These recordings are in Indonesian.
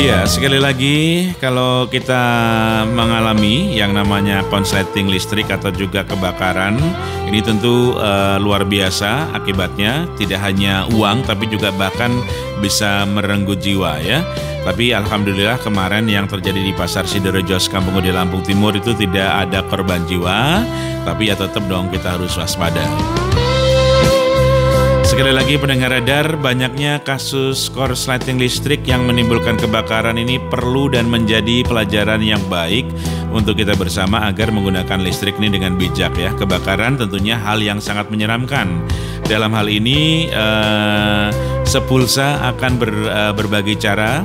Iya, sekali lagi kalau kita mengalami yang namanya konsleting listrik atau juga kebakaran, ini tentu luar biasa akibatnya, tidak hanya uang tapi juga bahkan bisa merenggut jiwa ya. Tapi alhamdulillah kemarin yang terjadi di Pasar Sidorejo Kampung Gede Lampung Timur itu tidak ada korban jiwa, tapi ya tetap dong kita harus waspada. Sekali lagi pendengar radar, banyaknya kasus korsleting listrik yang menimbulkan kebakaran ini perlu dan menjadi pelajaran yang baik untuk kita bersama agar menggunakan listrik ini dengan bijak ya. Kebakaran tentunya hal yang sangat menyeramkan. Dalam hal ini Sepulsa akan berbagai cara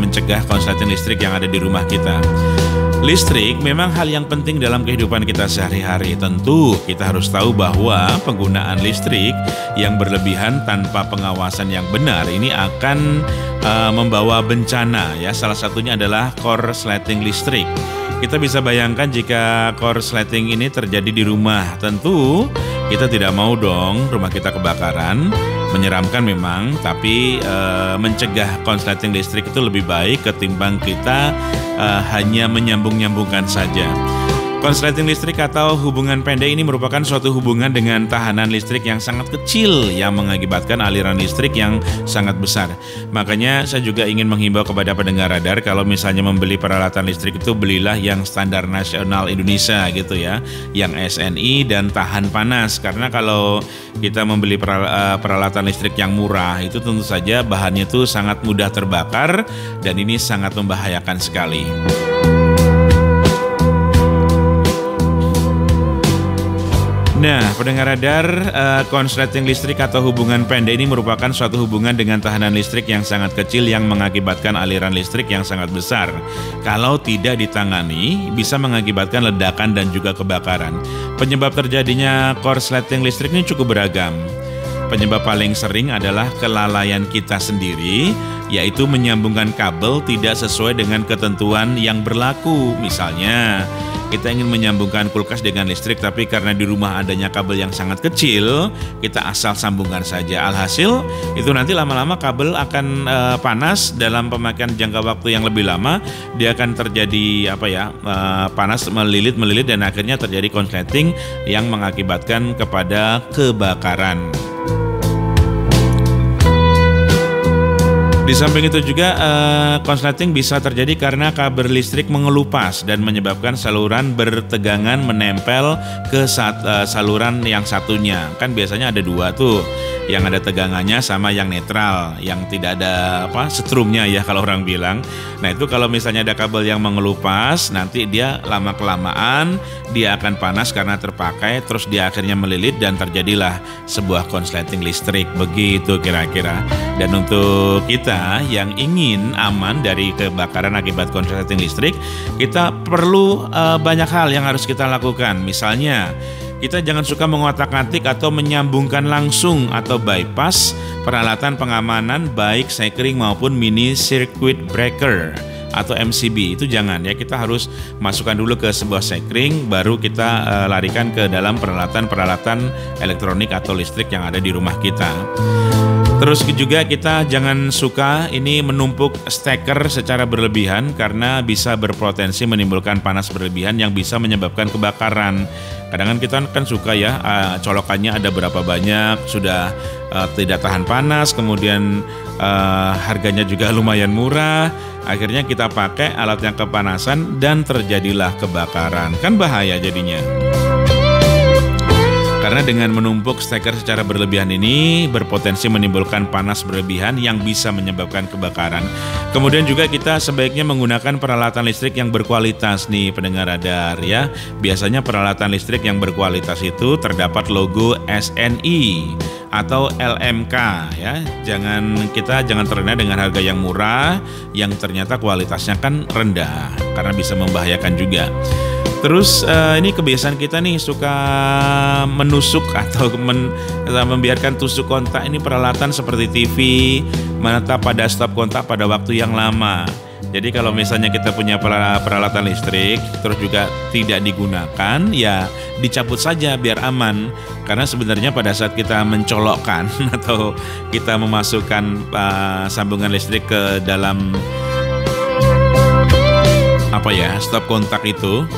mencegah korsleting listrik yang ada di rumah kita. Listrik memang hal yang penting dalam kehidupan kita sehari-hari. Tentu kita harus tahu bahwa penggunaan listrik yang berlebihan tanpa pengawasan yang benar ini akan membawa bencana ya. Salah satunya adalah korsleting listrik. Kita bisa bayangkan jika korsleting ini terjadi di rumah, tentu kita tidak mau dong rumah kita kebakaran. Menyeramkan memang, tapi mencegah korsleting listrik itu lebih baik ketimbang kita hanya menyambung-nyambungkan saja. Korsleting listrik atau hubungan pendek ini merupakan suatu hubungan dengan tahanan listrik yang sangat kecil yang mengakibatkan aliran listrik yang sangat besar. Makanya saya juga ingin menghimbau kepada pendengar radar, kalau misalnya membeli peralatan listrik itu belilah yang standar nasional Indonesia gitu ya, yang SNI dan tahan panas. Karena kalau kita membeli peralatan listrik yang murah itu tentu saja bahannya itu sangat mudah terbakar dan ini sangat membahayakan sekali. Nah, pendengar radar, korsleting listrik atau hubungan pendek ini merupakan suatu hubungan dengan tahanan listrik yang sangat kecil yang mengakibatkan aliran listrik yang sangat besar. Kalau tidak ditangani, bisa mengakibatkan ledakan dan juga kebakaran. Penyebab terjadinya korsleting listrik ini cukup beragam. Penyebab paling sering adalah kelalaian kita sendiri, yaitu menyambungkan kabel tidak sesuai dengan ketentuan yang berlaku. Misalnya, kita ingin menyambungkan kulkas dengan listrik, tapi karena di rumah adanya kabel yang sangat kecil, kita asal sambungkan saja. Alhasil, itu nanti lama-lama kabel akan panas dalam pemakaian jangka waktu yang lebih lama. Dia akan terjadi panas melilit dan akhirnya terjadi korsleting yang mengakibatkan kepada kebakaran. Di samping itu juga korsleting bisa terjadi karena kabel listrik mengelupas dan menyebabkan saluran bertegangan menempel ke saluran yang satunya. Kan biasanya ada dua tuh, yang ada tegangannya sama yang netral, yang tidak ada setrumnya ya kalau orang bilang. Nah itu kalau misalnya ada kabel yang mengelupas, nanti dia lama-kelamaan dia akan panas karena terpakai, terus dia akhirnya melilit dan terjadilah sebuah korsleting listrik, begitu kira-kira. Dan untuk kita yang ingin aman dari kebakaran akibat korsleting listrik, kita perlu banyak hal yang harus kita lakukan. Misalnya, kita jangan suka mengotak-atik atau menyambungkan langsung atau bypass peralatan pengamanan baik sekring maupun mini circuit breaker atau MCB. Itu jangan ya, kita harus masukkan dulu ke sebuah sekring, baru kita larikan ke dalam peralatan-peralatan elektronik atau listrik yang ada di rumah kita. Terus juga kita jangan suka ini menumpuk steker secara berlebihan karena bisa berpotensi menimbulkan panas berlebihan yang bisa menyebabkan kebakaran. Kadang-kadang kita kan suka ya, colokannya ada berapa banyak, sudah tidak tahan panas, kemudian harganya juga lumayan murah. Akhirnya kita pakai alat yang kepanasan dan terjadilah kebakaran. Kan bahaya jadinya. Karena dengan menumpuk steker secara berlebihan ini berpotensi menimbulkan panas berlebihan yang bisa menyebabkan kebakaran. Kemudian juga kita sebaiknya menggunakan peralatan listrik yang berkualitas nih pendengar radar ya. Biasanya peralatan listrik yang berkualitas itu terdapat logo SNI atau LMK ya. Kita jangan terlena dengan harga yang murah yang ternyata kualitasnya kan rendah karena bisa membahayakan juga. Terus ini kebiasaan kita nih suka menusuk atau membiarkan tusuk kontak ini peralatan seperti TV, menetap pada stop kontak pada waktu yang lama. Jadi kalau misalnya kita punya peralatan listrik terus juga tidak digunakan, ya dicabut saja biar aman. Karena sebenarnya pada saat kita mencolokkan atau kita memasukkan sambungan listrik ke dalam apa ya, stop kontak itu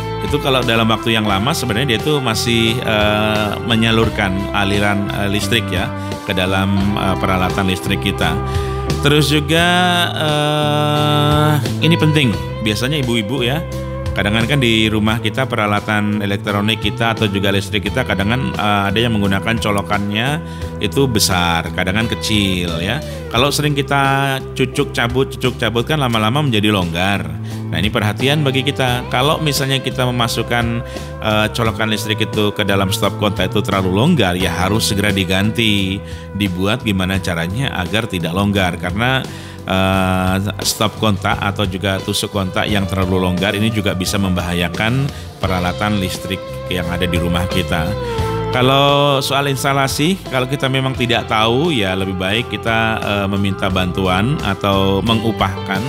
kalau dalam waktu yang lama sebenarnya dia itu masih menyalurkan aliran listrik ya ke dalam peralatan listrik kita. Terus juga ini penting, biasanya ibu-ibu ya, kadang-kadang kan di rumah kita peralatan elektronik kita atau juga listrik kita kadang-kadang ada yang menggunakan colokannya itu besar, kadang-kadang kecil ya. Kalau sering kita cucuk-cabut kan lama-lama menjadi longgar. Nah ini perhatian bagi kita, kalau misalnya kita memasukkan colokan listrik itu ke dalam stop kontak itu terlalu longgar ya harus segera diganti, dibuat gimana caranya agar tidak longgar, karena stop kontak atau juga tusuk kontak yang terlalu longgar ini juga bisa membahayakan peralatan listrik yang ada di rumah kita. Kalau soal instalasi, kalau kita memang tidak tahu ya lebih baik kita meminta bantuan atau mengupahkan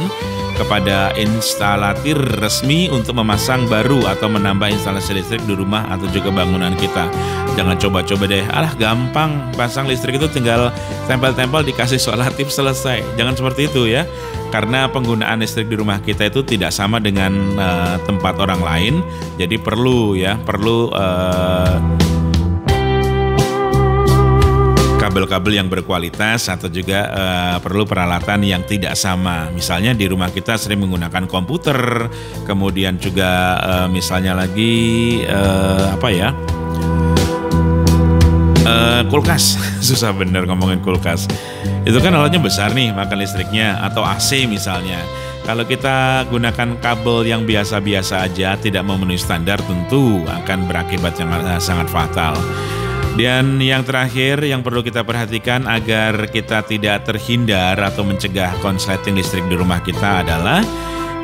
kepada instalator resmi untuk memasang baru atau menambah instalasi listrik di rumah atau juga bangunan kita. Jangan coba-coba deh, alah gampang, pasang listrik itu tinggal tempel-tempel dikasih solatif selesai. Jangan seperti itu ya, karena penggunaan listrik di rumah kita itu tidak sama dengan tempat orang lain. Jadi perlu ya, kabel-kabel yang berkualitas atau juga perlu peralatan yang tidak sama. Misalnya di rumah kita sering menggunakan komputer, kemudian juga misalnya lagi kulkas. Susah bener ngomongin kulkas. Itu kan alatnya besar nih, makan listriknya, atau AC misalnya. Kalau kita gunakan kabel yang biasa-biasa aja, tidak memenuhi standar, tentu akan berakibat yang sangat fatal. Dan yang terakhir yang perlu kita perhatikan agar kita tidak terhindar atau mencegah konsleting listrik di rumah kita adalah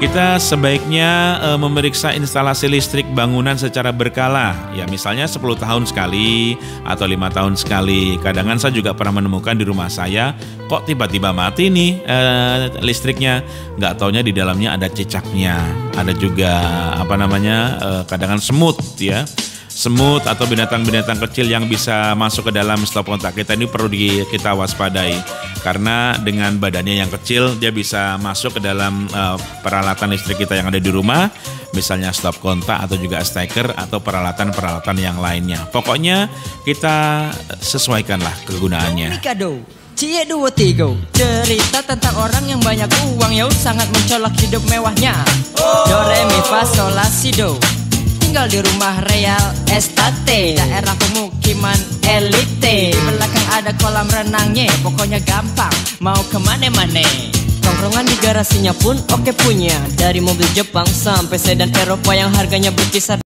kita sebaiknya memeriksa instalasi listrik bangunan secara berkala. Ya misalnya 10 tahun sekali atau 5 tahun sekali. Kadang-kadang saya juga pernah menemukan di rumah saya kok tiba-tiba mati nih listriknya. Nggak taunya di dalamnya ada cicaknya. Ada juga kadang-kadang semut ya. Semut atau binatang-binatang kecil yang bisa masuk ke dalam stop kontak kita ini perlu kita waspadai, karena dengan badannya yang kecil dia bisa masuk ke dalam peralatan listrik kita yang ada di rumah, misalnya stop kontak atau juga steker atau peralatan-peralatan yang lainnya. Pokoknya kita sesuaikanlah kegunaannya. Cie 2-3 cerita tentang orang yang banyak uang ya, sangat mencolok hidup mewahnya. Do re mi fa sol la si do. Tinggal di rumah real estate, daerah pemukiman elite. Di belakang ada kolam renangnya, pokoknya gampang mau kemana-mana. Tongkrongan di garasinya pun oke punya, dari mobil Jepang sampai sedan Eropa yang harganya berkisar.